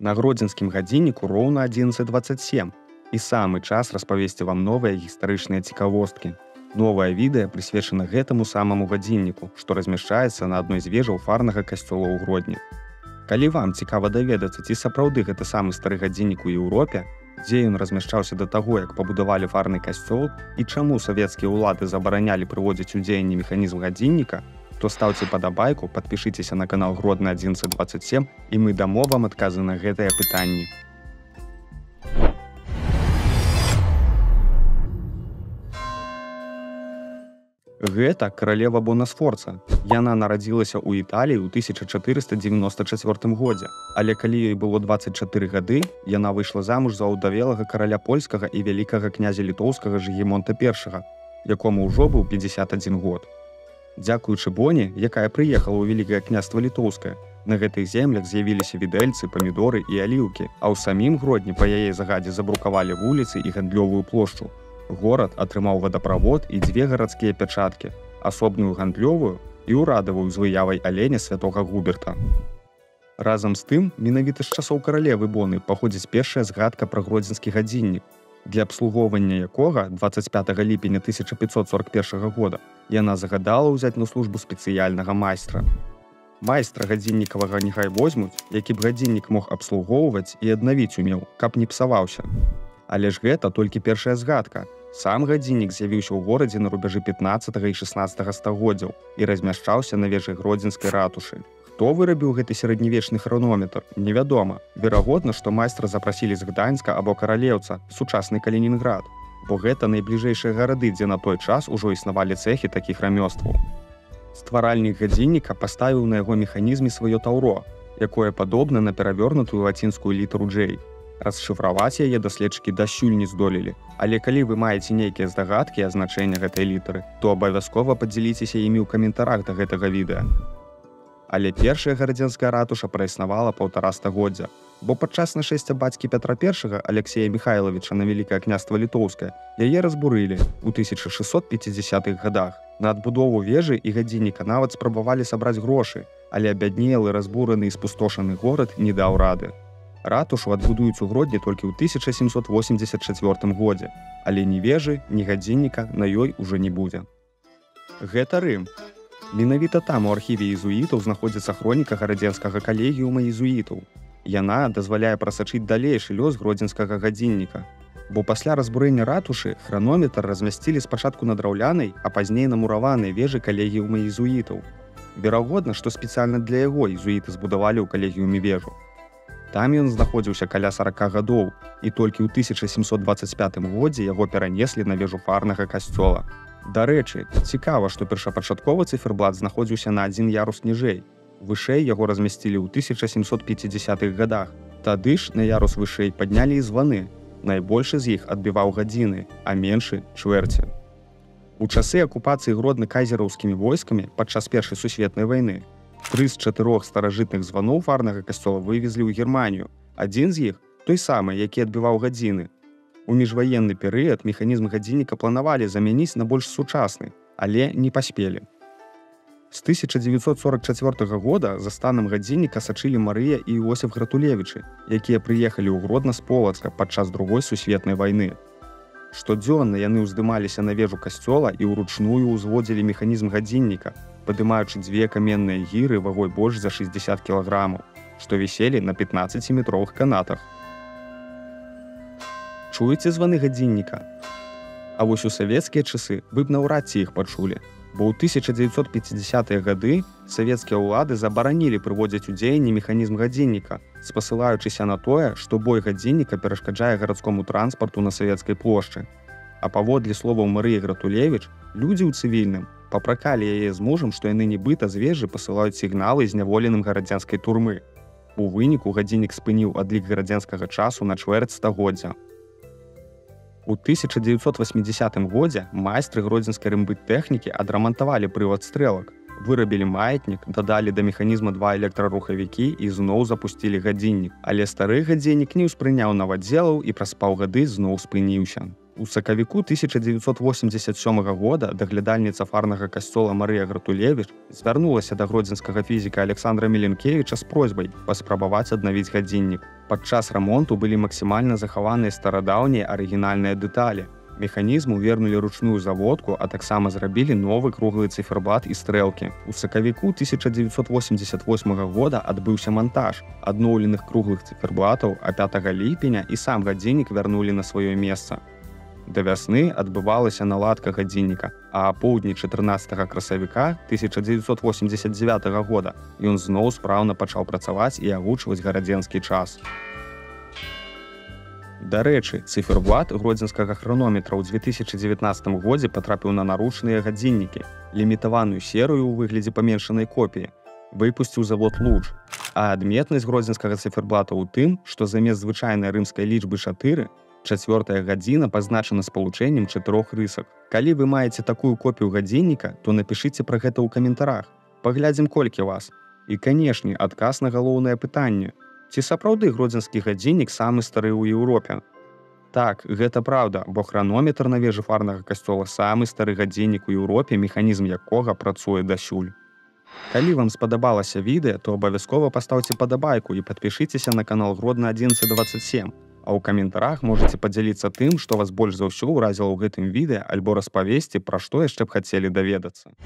На гродзенскім гадзінніку роўна 11:27, і самы час распавесці вам новыя гістарычныя цікавосткі. Новае відэа прысвечана гэтаму самому гадзінніку, што размяшчаецца на адной з вежаў фарнага касцёла ў Гродні. Калі вам цікава даведацца, ці сапраўды гэта самы стары гадзіннік у Еўропе, дзе ён размяшчаўся да таго, як пабудавалі фарны касцёл, і чаму савецкія ўлады забаранялі прыводзіць у дзеянне механізм гадзінніка, то ставьте падабайку, подпишитесь на канал Гродно 1127, и мы дамо вам адказы на гэтае пытанне. Гэта королева Бона. Яна нарадзілася ў Італіі ў 1494 годзе, але калі ёй было 24 гады, яна выйшла замуж за ўдавелага караля польскага і вялікага князя літоўскага Жигимонта I, якому ўжо быў 51 год. Дзякуючы Боне, якая прыехала ў Великае княство Літоўскае, на гэтых землях з'явіліся відэльцы, памідоры і аліўкі, а ў самім Гродні па яе загадзе забрукавалі вуліцы і гандлёвую плошчу. Горад атрымаў вадаправод і дзве гарадскія пячаткі, асобную гандлёвую і ўрадавую з выявай аленя святога Губерта. Разам з тым, менавіта з часоў каралевы Боны паходзіць першая згадка пра гродзенскі гадзіннік, для обслуговывания якога 25 липеня 1541 года яна загадала ўзяць на службу спецыяльнага майстра. Майстра гадзіннікавага нехай возьмуць, які б гадзіннік мог абслугоўваць і аднавіць умеў, каб не псаваўся. Але ж гэта толькі першая згадка. Сам гадзіннік з'явіўся ў горадзе на рубяжы 15 і 16 стагоддзяў і размяшчаўся на вежы гродзенскай ратушы. Хто вырабіў гэты сярэднявечны хранометр, невядома. Верагодна, што майстра запрасілі з Гданьска або Каралеўца, сучасны Калининград, бо гэта найбліжэйшыя гарады, дзе на той час ужо існавалі цэхі такіх рамёстваў. Стваральнік гадзінніка паставіў на яго механізме сваё таўро, якое падобна на перавёрнутую лацінскую літару J. Расшыфраваць яе даследчыкі дасюль не здолелі, але калі вы маеце нейкія здагадкі аб значэнні гэтай літары, то абавязкова падзяліцеся імі ў каментарах да гэтага відэа. Але першая гарадзенская ратуша праіснавала 1,5 стагоддзя, бо падчас нашэсця бацькі Петра I, Алексея Михайловича, на Великае княство Літоўскае яе разбурылі ў 1650-х годах. На адбудову вежы і гадзінніка нават спрабавалі сабраць грошы, але абяднелы, разбураны і спустошаны горад не даў рады. Ратушу адбудуюць у Гродні толькі ў 1784 годзе, але ні вежы, ні гадзінніка на ёй ужо не будзе. Гэта Рым. Менавіта там у архіве иезуитов знаходзіцца хроніка гродзенскага коллегиума иезуитов. Яна дазваляе прасачыць далейшы лёс гродзенскага гадзінніка, бо пасля разбурэння ратушы хранометр размясцілі спачатку на драўлянай, а пазней на мураванай вежы коллегиума иезуитов. Верагодна, што спецыяльна для яго иезуиты збудавалі ў коллегиуме вежу. Там ён знаходзіўся каля 40 гадоў, і толькі ў 1725 годзе яго перанеслі на вежу фарнага касцёла. Дарэчы, цікава, што першапачатковы цыферблат знаходзіўся на адзін ярус ніжэй. Вышэй яго размясцілі ў 1750-х годах. Тады ж на ярус вышэй паднялі і званы. Найбольшы з іх адбіваў гадзіны, а меншы – чвэрці. У часы акупацыі Гродны кайзеровскімі войскамі падчас Першай сусветнай вайны 3 з 4 старажытных званоў фарнага касцёла вывезлі ў Германію. Адзін з іх – той самы, які адбіваў гадзіны. У міжваенны перыяд механізм гадзінніка планавалі замяніць на больш сучасны, але не паспелі. З 1944 года за станам гадзінніка сачылі Марыя і Иосиф Гратулевичы, якія прыехалі ў Гродно з Полоцка падчас Другой сусветнай вайны. Штодзённа яны ўздымаліся на вежу касцёла і ўручную ўзводзілі механізм гадзінніка, падымаючы дзве каменныя гіры вагой больш за 60 кілаграмаў, што віселі на 15-метровых канатах. Чуеце званы гадзінніка? А вось у савецкія часы вы б наўрад ці іх пачулі, бо ў 1950-х гады савецкія ўлады забаранілі прыводзіць у дзеянне механізм гадзінніка, спасылаючыся на тое, што бой гадзінніка перашкаджае гарадскому транспарту на савецкай плошчы. А паводле словаў Марыі Гратулевіч, людзі ў цывільным папракалі яе з мужам, што яны нібыта з вежы пасылаюць сігналы зняволеным гарадзянскай турмы. У выніку гадзіннік спыніў адлік гарадзянскага часу на 1/4 стагоддзя. У 1980 годзе майстры гродзенскай рымбытэхнікі адрамантавалі прывад стрэлак, вырабілі маятнік, дадалі да механізма 2 электрарухавікі і зноў запусцілі гадзіннік. Але стары гадзіннік не ўспрыняў нават дзелаў і праз паўгады зноў спыніўся. У сакавіку 1987 года даглядальніца фарнага касцёла Марыя Гратулевіч звярнулася да гродзенскага фізіка Александра Міленкевіча з просьбай паспрабаваць аднавіць гадзіннік. Падчас рамонту былі максімальна захаваныя старадаўнія арыгінальныя дэталі. Механізму вернулі ручную заводку, а таксама зрабілі новы круглы циферблат і стрэлкі. У сакавіку 1988 года адбыўся мантаж адноўленых круглых циферблатаў, а 5 ліпеня і сам гадзіннік вярнулі на сваё месца. До вясны адбывалася наладка гадзінніка, а апоўдні 14 красавіка 1989 года ён зноў спраўна пачаў працаваць і агучваць гарадзенскі час. Дарэчы, циферблат гродзенскага хранометра ў 2019 годзе патрапіў на наручныя гадзіннікі, лімітаваную серыю ў выглядзе паменшанай копіі выпусціў завод луч. А адметнасць гродзенскага циферблата ў тым, што замест звычайнай рымскай лічбы 4 чацвёртая гадзіна пазначана спалучэннем 4 рысак. Калі вы маеце такую копію гадзінніка, то напішыце пра гэта ў каментарах. Паглядзім, колькі вас. І, канешне, адказ на галоўнае пытанне. Ці сапраўды гродзенскі гадзіннік самы стары ў Еўропе? Так, гэта праўда, бо хранометр на вежы фарнага касцёла самы стары гадзіннік у Еўропе, механізм якога працуе дасюль. Калі вам спадабалася відэа, то абавязкова пастаўце падабайку і падпішыцеся на канал Гродна 1127. А ў каментарах можаце падзяліцца тым, што вас больш за ўсё ўразіла ў гэтым відэа, альбо распавесці, пра што яшчэ б хацелі даведацца.